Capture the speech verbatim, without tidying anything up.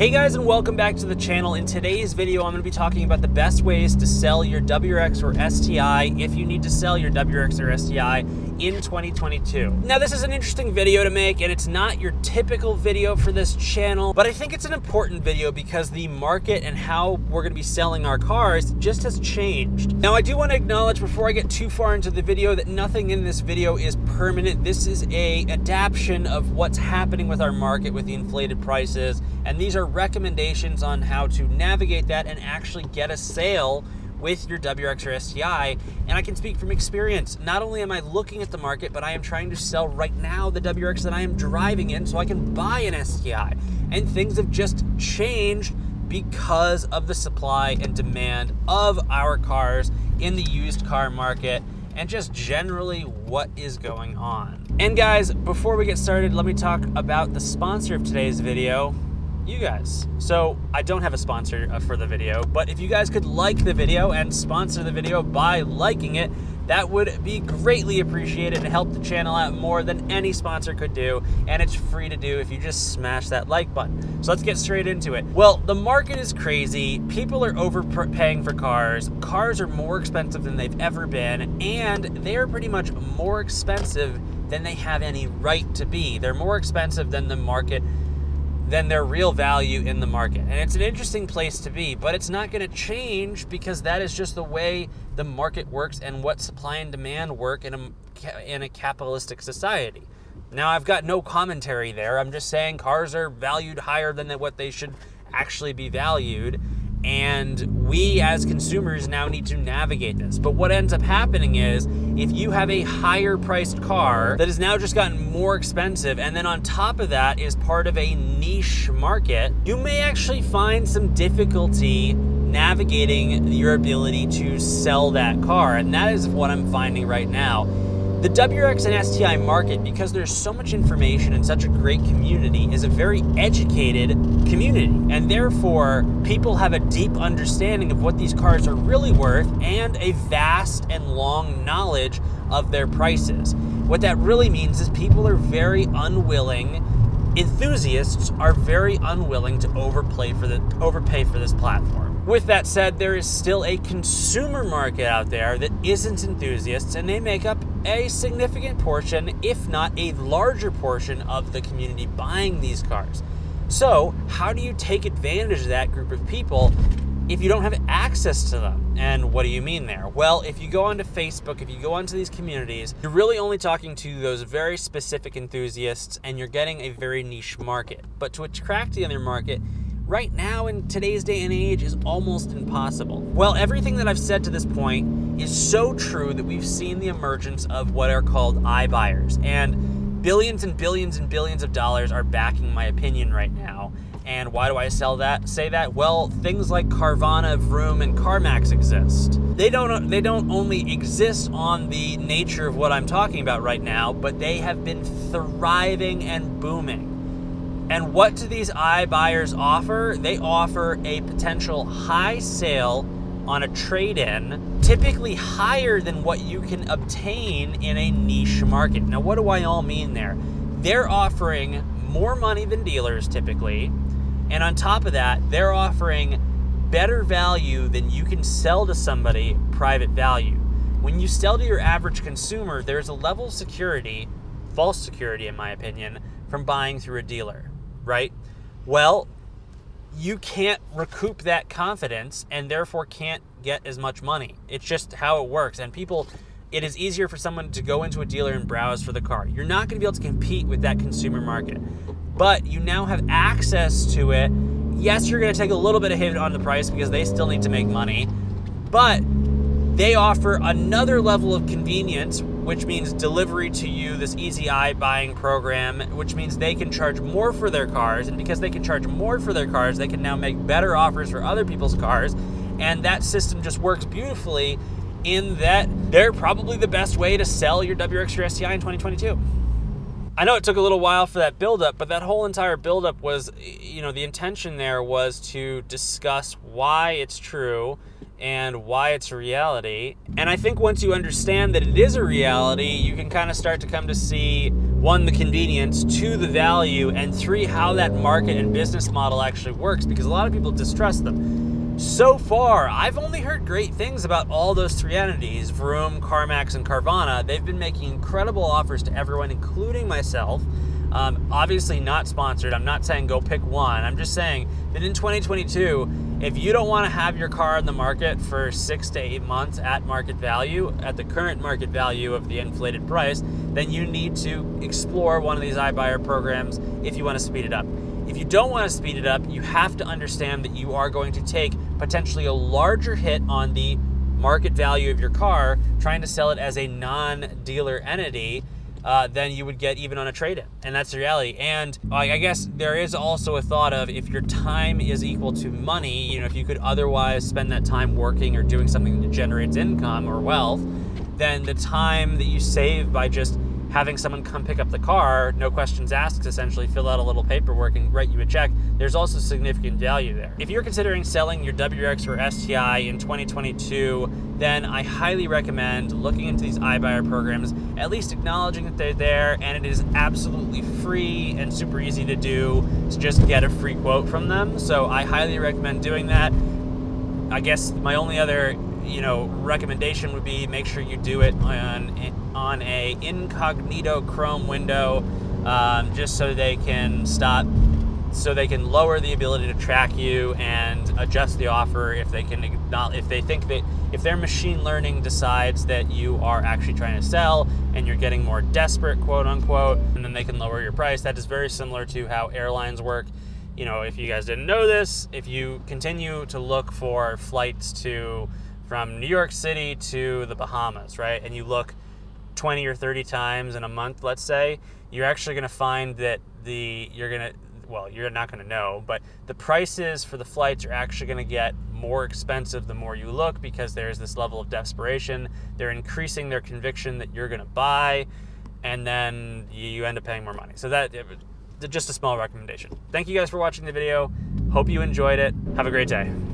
Hey guys, and welcome back to the channel. In today's video, I'm going to be talking about the best ways to sell your W R X or S T I if you need to sell your W R X or S T I in twenty twenty-two. Now, this is an interesting video to make, and it's not your typical video for this channel, but I think it's an important video because the market and how we're going to be selling our cars just has changed. Now, I do want to acknowledge before I get too far into the video that nothing in this video is permanent. This is a adaptation of what's happening with our market with the inflated prices, and these are recommendations on how to navigate that and actually get a sale with your W R X or S T I. And I can speak from experience. Not only am I looking at the market, but I am trying to sell right now the W R X that I am driving in so I can buy an S T I. And things have just changed because of the supply and demand of our cars in the used car market and just generally what is going on. And guys, before we get started, let me talk about the sponsor of today's video, you guys. So I don't have a sponsor for the video, but if you guys could like the video and sponsor the video by liking it, that would be greatly appreciated and help the channel out more than any sponsor could do. And it's free to do if you just smash that like button. So let's get straight into it. Well, the market is crazy. People are overpaying for cars. Cars are more expensive than they've ever been, and they're pretty much more expensive than they have any right to be. They're more expensive than the market than their real value in the market. And it's an interesting place to be, but it's not gonna change because that is just the way the market works and what supply and demand work in a, in a capitalistic society. Now, I've got no commentary there. I'm just saying cars are valued higher than what they should actually be valued. And we as consumers now need to navigate this. But what ends up happening is if you have a higher priced car that has now just gotten more expensive, and then on top of that is part of a niche market, you may actually find some difficulty navigating your ability to sell that car. And that is what I'm finding right now. The W R X and S T I market, because there's so much information and such a great community, is a very educated community. And therefore, people have a deep understanding of what these cars are really worth and a vast and long knowledge of their prices. What that really means is people are very unwilling, enthusiasts are very unwilling to overplay for the, overpay for this platform. With that said, there is still a consumer market out there that isn't enthusiasts, and they make up a significant portion, if not a larger portion, of the community buying these cars. So how do you take advantage of that group of people if you don't have access to them? And what do you mean there? Well, if you go onto Facebook, if you go onto these communities, you're really only talking to those very specific enthusiasts, and you're getting a very niche market. But to attract the other market, right now in today's day and age, is almost impossible. Well, everything that I've said to this point is so true that we've seen the emergence of what are called iBuyers, and billions and billions and billions of dollars are backing my opinion right now. And why do I sell that? Say that? Well, things like Carvana, Vroom, and CarMax exist. They don't, they don't only exist on the nature of what I'm talking about right now, but they have been thriving and booming. And what do these iBuyers offer? They offer a potential high sale on a trade-in, typically higher than what you can obtain in a niche market. Now, what do I all mean there? They're offering more money than dealers typically, and on top of that, they're offering better value than you can sell to somebody private value. When you sell to your average consumer, there's a level of security, false security in my opinion, from buying through a dealer. Right? Well, you can't recoup that confidence and therefore can't get as much money. It's just how it works. And people, it is easier for someone to go into a dealer and browse for the car. You're not going to be able to compete with that consumer market, but you now have access to it. Yes, you're going to take a little bit of hit on the price because they still need to make money, but they offer another level of convenience, which means delivery to you, this easy iBuying program, which means they can charge more for their cars. And because they can charge more for their cars, they can now make better offers for other people's cars. And that system just works beautifully in that they're probably the best way to sell your W R X or S T I in twenty twenty-two. I know it took a little while for that buildup, but that whole entire buildup was, you know, the intention there was to discuss why it's true and why it's a reality. And I think once you understand that it is a reality, you can kind of start to come to see one, the convenience, two, the value, and three, how that market and business model actually works, because a lot of people distrust them. So far, I've only heard great things about all those three entities, Vroom, CarMax, and Carvana. They've been making incredible offers to everyone, including myself. Um, obviously not sponsored. I'm not saying go pick one. I'm just saying that in twenty twenty-two, if you don't want to have your car on the market for six to eight months at market value, at the current market value of the inflated price, then you need to explore one of these iBuyer programs if you want to speed it up. If you don't want to speed it up, you have to understand that you are going to take potentially a larger hit on the market value of your car trying to sell it as a non-dealer entity Uh, then you would get even on a trade-in. And that's the reality. And like, I guess there is also a thought of, if your time is equal to money, you know, if you could otherwise spend that time working or doing something that generates income or wealth, then the time that you save by just having someone come pick up the car, no questions asked, essentially fill out a little paperwork and write you a check, there's also significant value there. If you're considering selling your W R X or S T I in twenty twenty-two, then I highly recommend looking into these iBuyer programs, at least acknowledging that they're there, and it is absolutely free and super easy to do to just get a free quote from them. So I highly recommend doing that. I guess my only other you know, recommendation would be make sure you do it on on a incognito Chrome window, um, just so they can stop, so they can lower the ability to track you and adjust the offer if they can, if they think that, if their machine learning decides that you are actually trying to sell and you're getting more desperate, quote unquote, and then they can lower your price. That is very similar to how airlines work. You know, if you guys didn't know this, if you continue to look for flights to from New York City to the Bahamas, right? And you look twenty or thirty times in a month, let's say, you're actually gonna find that the, you're gonna, well, you're not gonna know, but the prices for the flights are actually gonna get more expensive the more you look, because there's this level of desperation. They're increasing their conviction that you're gonna buy, and then you end up paying more money. So that, just a small recommendation. Thank you guys for watching the video. Hope you enjoyed it. Have a great day.